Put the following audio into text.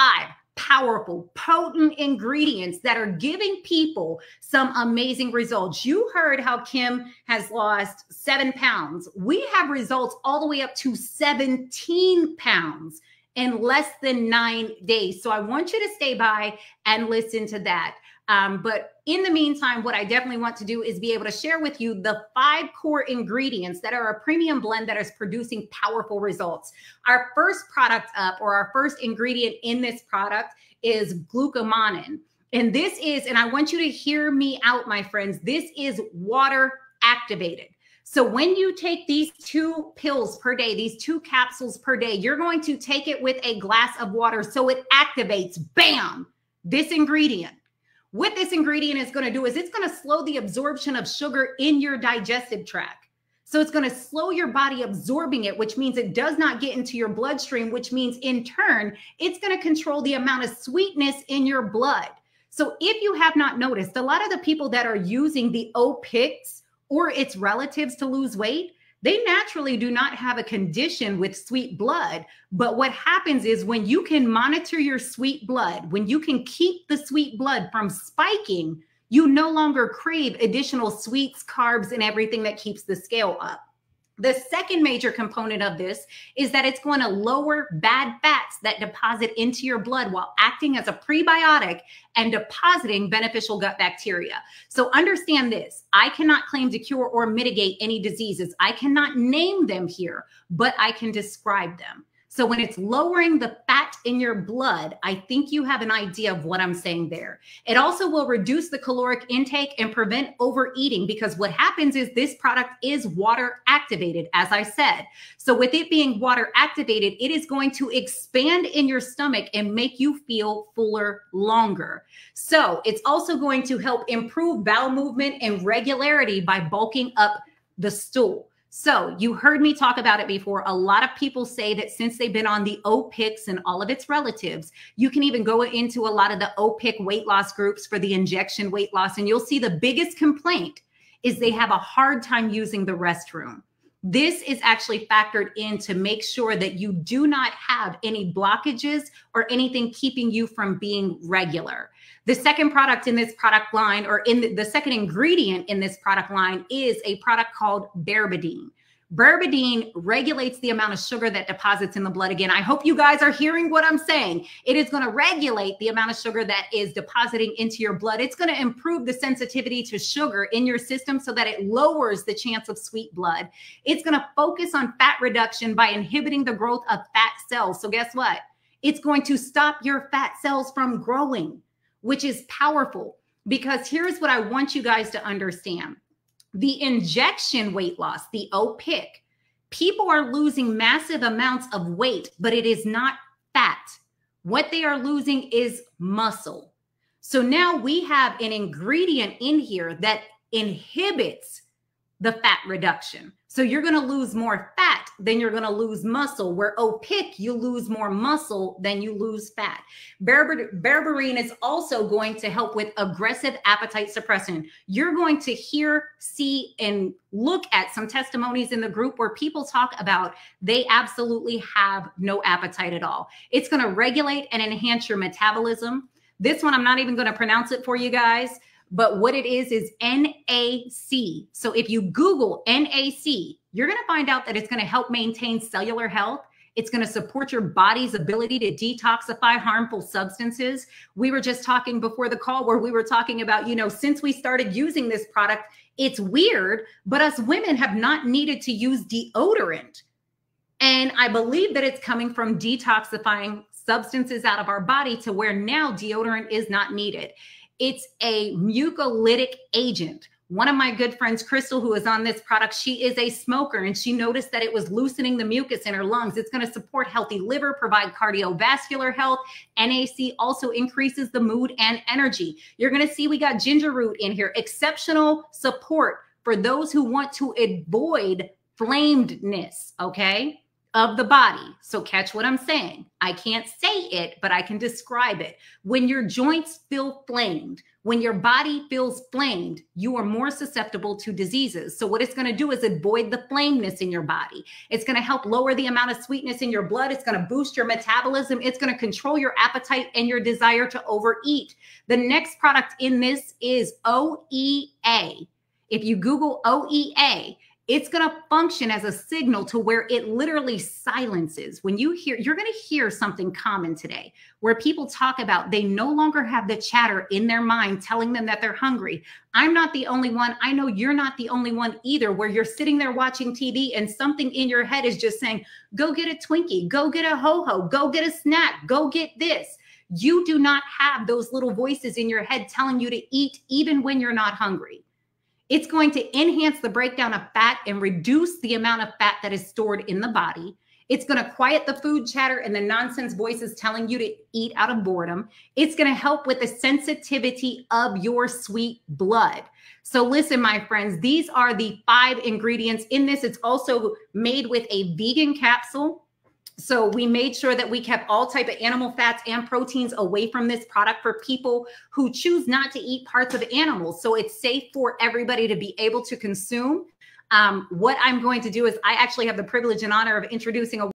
5 powerful, potent ingredients that are giving people some amazing results. You heard how Kim has lost 7 pounds. We have results all the way up to 17 pounds in less than 9 days. So I want you to stay by and listen to that. But in the meantime, what I definitely want to do is be able to share with you the 5 core ingredients that are a premium blend that is producing powerful results. Our first product up, or our first ingredient in this product, is glucomannan. And this is, and I want you to hear me out, my friends, this is water activated. So when you take these 2 pills per day, these 2 capsules per day, you're going to take it with a glass of water. So it activates, bam, this ingredient. What this ingredient is going to do is it's going to slow the absorption of sugar in your digestive tract. So it's going to slow your body absorbing it, which means it does not get into your bloodstream, which means in turn, it's going to control the amount of sweetness in your blood. So if you have not noticed, a lot of the people that are using the OPIX or its relatives to lose weight, they naturally do not have a condition with sweet blood. But what happens is when you can monitor your sweet blood, when you can keep the sweet blood from spiking, you no longer crave additional sweets, carbs, and everything that keeps the scale up. The second major component of this is that it's going to lower bad fats that deposit into your blood while acting as a prebiotic and depositing beneficial gut bacteria. So understand this. I cannot claim to cure or mitigate any diseases. I cannot name them here, but I can describe them. So when it's lowering the fat in your blood, I think you have an idea of what I'm saying there. It also will reduce the caloric intake and prevent overeating, because what happens is this product is water activated, as I said. So with it being water activated, it is going to expand in your stomach and make you feel fuller longer. So it's also going to help improve bowel movement and regularity by bulking up the stool. So you heard me talk about it before. A lot of people say that since they've been on the OPIX and all of its relatives, you can even go into a lot of the OPIC weight loss groups for the injection weight loss. And you'll see the biggest complaint is they have a hard time using the restroom. This is actually factored in to make sure that you do not have any blockages or anything keeping you from being regular. The second product in this product line, or in the second ingredient in this product line, is a product called berberine. Berberine regulates the amount of sugar that deposits in the blood. Again, I hope you guys are hearing what I'm saying. It is going to regulate the amount of sugar that is depositing into your blood. It's going to improve the sensitivity to sugar in your system so that it lowers the chance of sweet blood. It's going to focus on fat reduction by inhibiting the growth of fat cells. So guess what? It's going to stop your fat cells from growing, which is powerful, because here's what I want you guys to understand. The injection weight loss, the OPIC, people are losing massive amounts of weight, but it is not fat. What they are losing is muscle. So now we have an ingredient in here that inhibits the fat reduction. So you're going to lose more fat than you're going to lose muscle, where OPIC, you lose more muscle than you lose fat. Berberine is also going to help with aggressive appetite suppression. You're going to hear, see, and look at some testimonies in the group where people talk about they absolutely have no appetite at all. It's going to regulate and enhance your metabolism. This one, I'm not even going to pronounce it for you guys. But what it is NAC. So if you Google NAC, you're going to find out that it's going to help maintain cellular health. It's going to support your body's ability to detoxify harmful substances. We were just talking before the call where we were talking about, you know, since we started using this product, it's weird, but us women have not needed to use deodorant. And I believe that it's coming from detoxifying substances out of our body to where now deodorant is not needed. It's a mucolytic agent. One of my good friends, Crystal, who is on this product, she is a smoker, and she noticed that it was loosening the mucus in her lungs. It's going to support healthy liver, provide cardiovascular health. NAC also increases the mood and energy. You're going to see we got ginger root in here. Exceptional support for those who want to avoid flamedness, okay? of the body. So catch what I'm saying. I can't say it, but I can describe it. When your joints feel flamed, when your body feels flamed, you are more susceptible to diseases. So what it's going to do is avoid the flameness in your body. It's going to help lower the amount of sweetness in your blood. It's going to boost your metabolism. It's going to control your appetite and your desire to overeat. The next product in this is OEA. If you Google OEA, it's going to function as a signal to where it literally silences. When you hear, you're going to hear something common today where people talk about they no longer have the chatter in their mind telling them that they're hungry. I'm not the only one. I know you're not the only one either, where you're sitting there watching TV and something in your head is just saying, go get a Twinkie, go get a Ho-Ho, go get a snack, go get this. You do not have those little voices in your head telling you to eat even when you're not hungry. It's going to enhance the breakdown of fat and reduce the amount of fat that is stored in the body. It's going to quiet the food chatter and the nonsense voices telling you to eat out of boredom. It's going to help with the sensitivity of your sweet blood. So listen, my friends, these are the 5 ingredients in this. It's also made with a vegan capsule. So we made sure that we kept all type of animal fats and proteins away from this product for people who choose not to eat parts of animals. So it's safe for everybody to be able to consume. What I'm going to do is I actually have the privilege and honor of introducing a